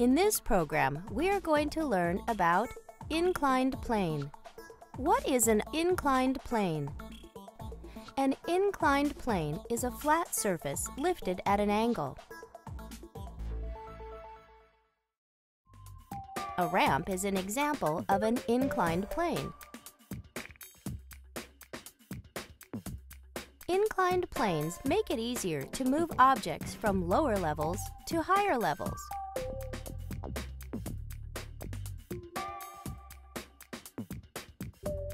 In this program, we are going to learn about inclined plane. What is an inclined plane? An inclined plane is a flat surface lifted at an angle. A ramp is an example of an inclined plane. Inclined planes make it easier to move objects from lower levels to higher levels.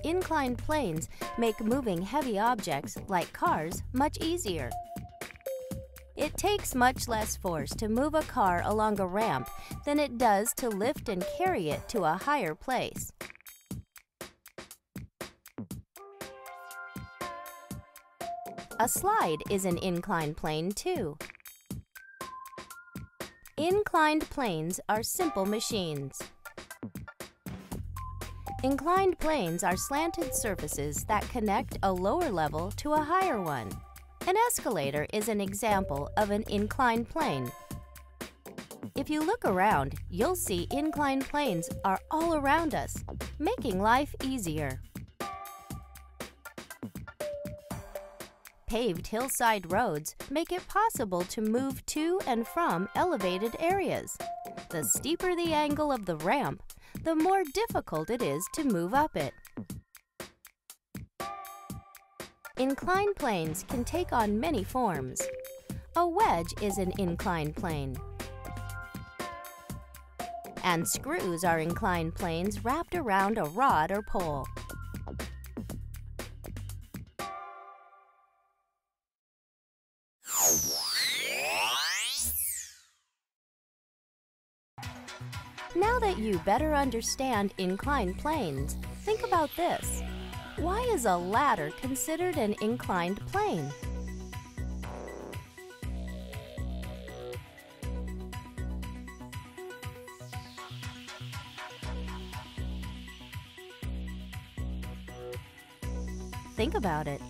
Inclined planes make moving heavy objects, like cars, much easier. It takes much less force to move a car along a ramp than it does to lift and carry it to a higher place. A slide is an inclined plane, too. Inclined planes are simple machines. Inclined planes are slanted surfaces that connect a lower level to a higher one. An escalator is an example of an inclined plane. If you look around, you'll see inclined planes are all around us, making life easier. Paved hillside roads make it possible to move to and from elevated areas. The steeper the angle of the ramp, the more difficult it is to move up it. Inclined planes can take on many forms. A wedge is an inclined plane. And screws are inclined planes wrapped around a rod or pole. Now that you better understand inclined planes, think about this. Why is a ladder considered an inclined plane? Think about it.